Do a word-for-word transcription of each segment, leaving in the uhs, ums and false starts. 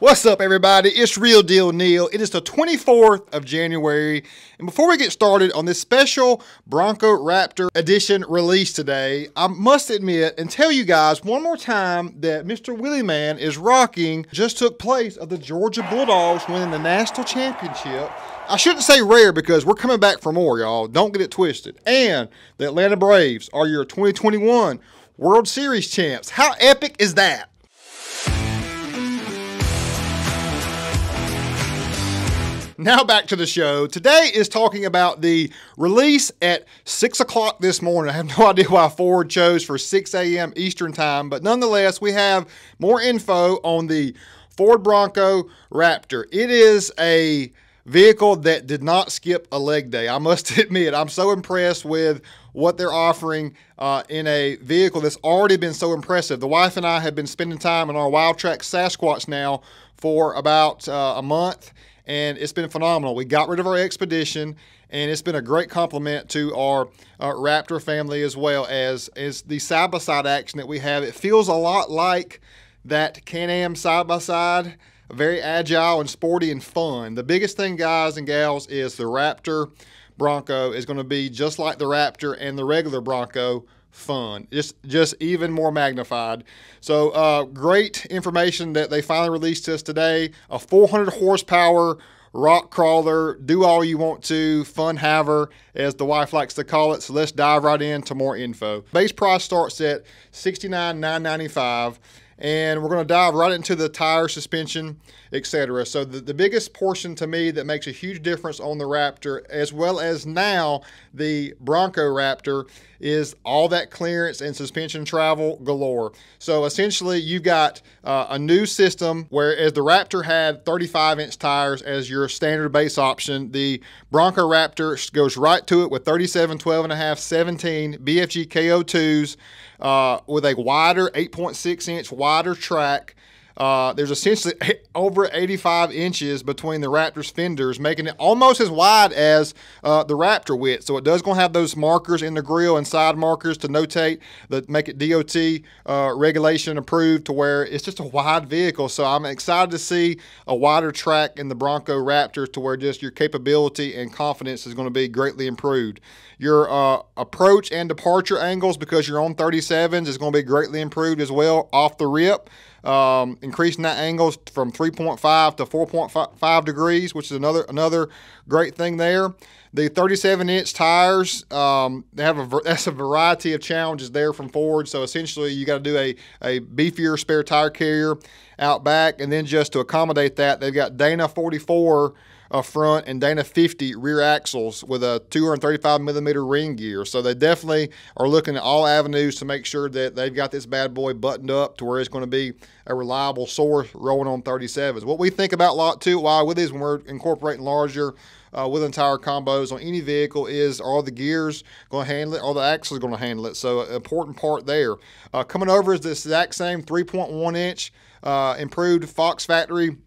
What's up, everybody? It's Real Deal Neil. It is the twenty-fourth of January. And before we get started on this special Bronco Raptor edition release today, I must admit and tell you guys one more time that Mister Willie Man is rocking just took place of the Georgia Bulldogs winning the national championship. I shouldn't say rare because we're coming back for more, y'all. Don't get it twisted. And the Atlanta Braves are your twenty twenty-one World Series champs. How epic is that? Now back to the show. Today is talking about the release at six o'clock this morning. I have no idea why Ford chose for six A M Eastern time, but nonetheless, we have more info on the Ford Bronco Raptor. It is a vehicle that did not skip a leg day. I must admit, I'm so impressed with what they're offering uh, in a vehicle that's already been so impressive. The wife and I have been spending time on our Wildtrak Sasquatch now for about uh, a month, and it's been phenomenal. We got rid of our Expedition, and it's been a great compliment to our uh, Raptor family, as well as, as the side-by-side action that we have. It feels a lot like that Can-Am side-by-side, very agile and sporty and fun. The biggest thing, guys and gals, is the Raptor Bronco is going to be just like the Raptor and the regular Bronco, fun, just just even more magnified. So uh great information that they finally released to us today. A four hundred horsepower rock crawler, do all you want to, fun haver, as the wife likes to call it. So let's dive right into more info. Base price starts at sixty-nine thousand nine hundred ninety-five dollars, and we're going to dive right into the tire, suspension, et cetera. So the, the biggest portion to me that makes a huge difference on the Raptor, as well as now the Bronco Raptor, is all that clearance and suspension travel galore. So essentially, you got uh, a new system, whereas the Raptor had thirty-five inch tires as your standard base option. The Bronco Raptor goes right to it with thirty-seven, twelve and a half, seventeen B F G K O twos uh, with a wider eight point six inch wider track. Uh, there's essentially over eighty-five inches between the Raptor's fenders, making it almost as wide as uh, the Raptor width. So it does going to have those markers in the grill and side markers to notate that make it D O T uh, regulation approved, to where it's just a wide vehicle. So I'm excited to see a wider track in the Bronco Raptor, to where just your capability and confidence is going to be greatly improved. Your uh, approach and departure angles, because you're on thirty-sevens, is going to be greatly improved as well off the rip. Um, increasing that angles from three point five to four point five degrees, which is another another great thing there. The thirty-seven inch tires, um, they have a that's a variety of challenges there from Ford. So essentially, you got to do a a beefier spare tire carrier out back, and then just to accommodate that, they've got Dana forty-four. Uh, front and Dana fifty rear axles with a two hundred thirty-five millimeter ring gear. So they definitely are looking at all avenues to make sure that they've got this bad boy buttoned up to where it's going to be a reliable source rolling on thirty-sevens. What we think about a lot too, why with is when we're incorporating larger uh, with entire combos on any vehicle, is are the gears going to handle it, are the axles going to handle it? So an important part there. Uh, coming over is this exact same three point one inch uh, improved Fox factory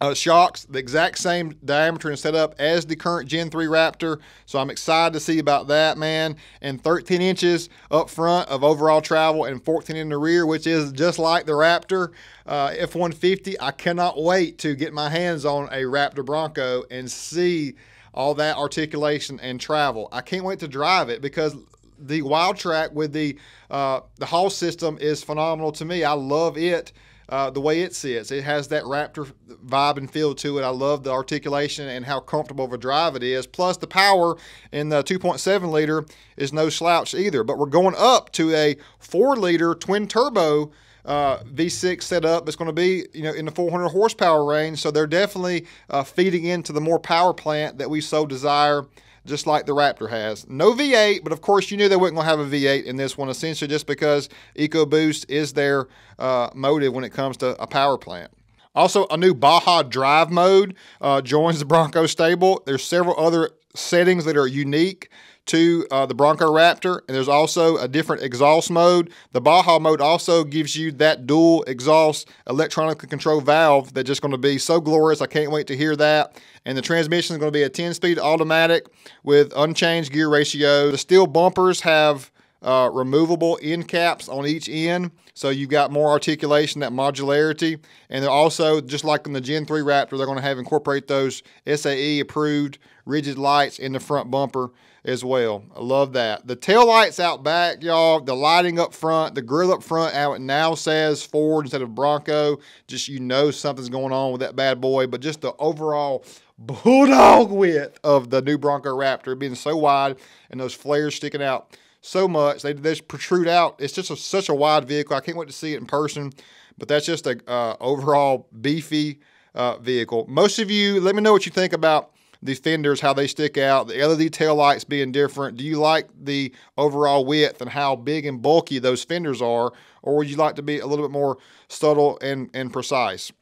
Uh, shocks, the exact same diameter and setup as the current Gen three Raptor. So I'm excited to see about that, man. And thirteen inches up front of overall travel and fourteen in the rear, which is just like the Raptor uh, F one fifty. I cannot wait to get my hands on a Raptor Bronco and see all that articulation and travel. I can't wait to drive it, because the Wildtrak with the, uh, the haul system is phenomenal to me. I love it. Uh, the way it sits, it has that Raptor vibe and feel to it. I love the articulation and how comfortable of a drive it is. Plus, the power in the two point seven liter is no slouch either. But we're going up to a four liter twin turbo uh, V six setup. It's going to be, you know, in the four hundred horsepower range. So they're definitely uh, feeding into the more power plant that we so desire, just like the Raptor has. No V eight, but of course you knew they weren't going to have a V eight in this one, essentially just because EcoBoost is their uh, motive when it comes to a power plant. Also, a new Baja drive mode uh, joins the Bronco stable. There's several other settings that are unique to uh, the Bronco Raptor, and there's also a different exhaust mode. The Baja mode also gives you that dual exhaust electronically controlled valve that's just going to be so glorious. I can't wait to hear that. And the transmission is going to be a ten speed automatic with unchanged gear ratio. The steel bumpers have uh, removable end caps on each end. So you've got more articulation, that modularity. And they're also, just like in the Gen three Raptor, they're going to have incorporate those S A E approved rigid lights in the front bumper as well. I love that. The tail lights out back, y'all, the lighting up front, the grill up front, how it now says Ford instead of Bronco. Just, you know, something's going on with that bad boy. But just the overall bulldog width of the new Bronco Raptor being so wide and those flares sticking out so much. They, they just protrude out. It's just a, such a wide vehicle. I can't wait to see it in person. But that's just a uh, overall beefy uh, vehicle. Most of you, let me know what you think about the fenders, how they stick out, the L E D taillights being different. Do you like the overall width and how big and bulky those fenders are, or would you like to be a little bit more subtle and, and precise?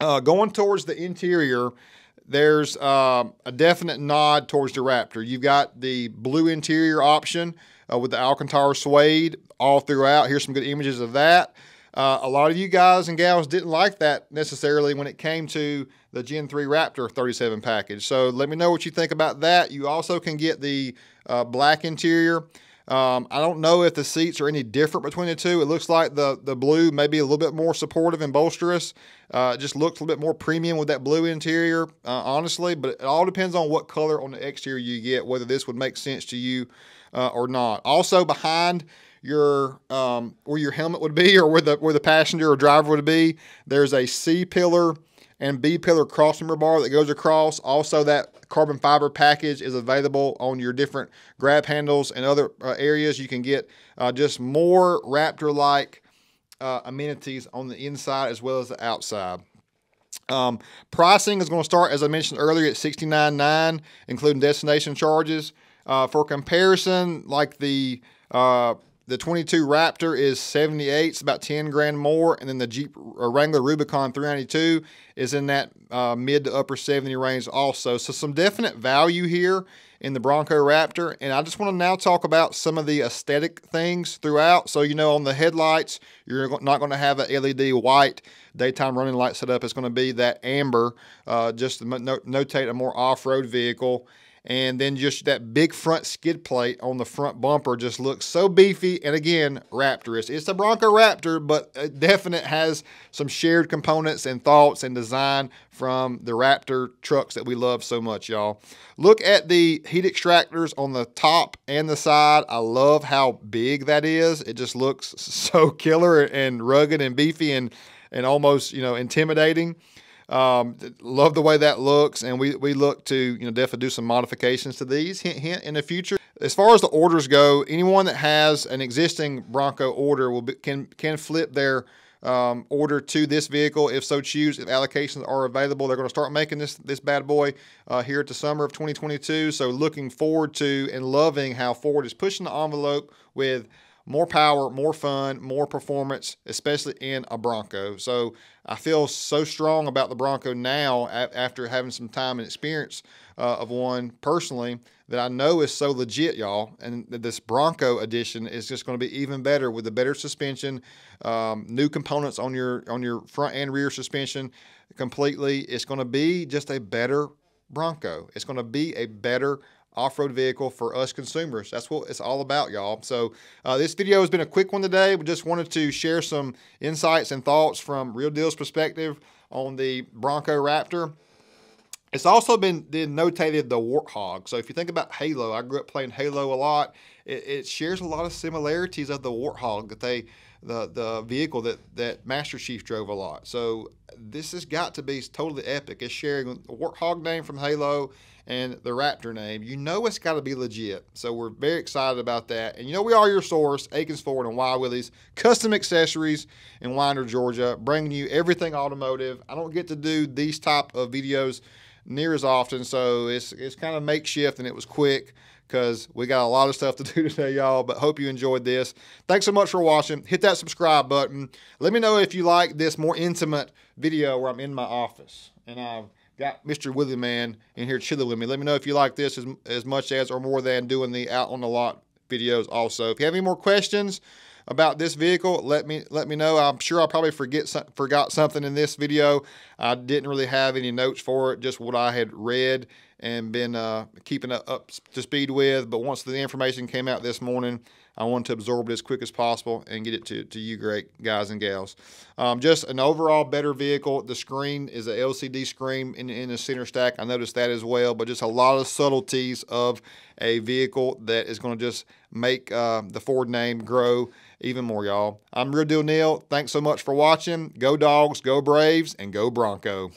Uh, going towards the interior, there's uh, a definite nod towards the Raptor. You've got the blue interior option uh, with the Alcantara suede all throughout. Here's some good images of that. Uh, a lot of you guys and gals didn't like that necessarily when it came to the Gen three Raptor thirty-seven package. So let me know what you think about that. You also can get the uh, black interior. Um, I don't know if the seats are any different between the two. It looks like the, the blue may be a little bit more supportive and bolsterous. Uh, it just looks a little bit more premium with that blue interior, uh, honestly. But it all depends on what color on the exterior you get, whether this would make sense to you uh, or not. Also behind your um, where your helmet would be, or where the where the passenger or driver would be, there's a C-pillar and B-pillar crossmember bar that goes across. Also, that carbon fiber package is available on your different grab handles and other uh, areas. You can get uh, just more Raptor-like uh, amenities on the inside as well as the outside. Um, pricing is going to start, as I mentioned earlier, at sixty-nine nine, including destination charges. Uh, for comparison, like the uh, The twenty-two Raptor is seventy-eight, it's about ten grand more, and then the Jeep Wrangler Rubicon three ninety-two is in that uh, mid to upper seventy range also. So some definite value here in the Bronco Raptor, and I just want to now talk about some of the aesthetic things throughout. So, you know, on the headlights, you're not going to have an L E D white daytime running light set up. It's going to be that amber, uh, just to notate a more off-road vehicle. And then just that big front skid plate on the front bumper just looks so beefy. And again, Raptorous. It's a Bronco Raptor, but it definitely has some shared components and thoughts and design from the Raptor trucks that we love so much, y'all. Look at the heat extractors on the top and the side. I love how big that is. It just looks so killer and rugged and beefy and, and almost, you know, intimidating. Um, love the way that looks, and we, we look to, you know, definitely do some modifications to these, hint, hint, in the future. As far as the orders go, anyone that has an existing Bronco order will be, can, can flip their um, order to this vehicle if so choose, if allocations are available. They're going to start making this, this bad boy uh, here at the summer of twenty twenty-two, so looking forward to and loving how Ford is pushing the envelope with more power, more fun, more performance, especially in a Bronco. So I feel so strong about the Bronco now after having some time and experience uh, of one personally that I know is so legit, y'all. And this Bronco edition is just going to be even better with the better suspension, um, new components on your, on your front and rear suspension completely. It's going to be just a better Bronco. It's going to be a better off-road vehicle for us consumers. That's what it's all about, y'all. So uh, this video has been a quick one today. We just wanted to share some insights and thoughts from Real Deal's perspective on the Bronco Raptor. It's also been, been notated the Warthog. So if you think about Halo, I grew up playing Halo a lot. It, it shares a lot of similarities of the Warthog, that they, the, the vehicle that, that Master Chief drove a lot. So this has got to be totally epic. It's sharing the Warthog name from Halo and the Raptor name. You know it's got to be legit. So we're very excited about that. And you know we are your source, Akins Ford and Wild Willies, custom accessories in Winder, Georgia, bringing you everything automotive. I don't get to do these type of videos near as often, so it's, it's kind of makeshift, and it was quick because we got a lot of stuff to do today, y'all, but hope you enjoyed this. Thanks so much for watching. Hit that subscribe button. Let me know if you like this more intimate video where I'm in my office and I've got Mister Willie Man in here chilling with me. Let me know if you like this as, as much as or more than doing the out on the lot videos also. If you have any more questions about this vehicle, let me let me know. I'm sure I probably forget some, forgot something in this video. I didn't really have any notes for it, just what I had read and been uh, keeping up to speed with. But once the information came out this morning, I wanted to absorb it as quick as possible and get it to, to you great guys and gals. Um, just an overall better vehicle. The screen is an L C D screen in, in the center stack. I noticed that as well, but just a lot of subtleties of a vehicle that is going to just make uh, the Ford name grow even more, y'all. I'm Real Deal Neil. Thanks so much for watching. Go Dogs, go Braves, and go Bronco.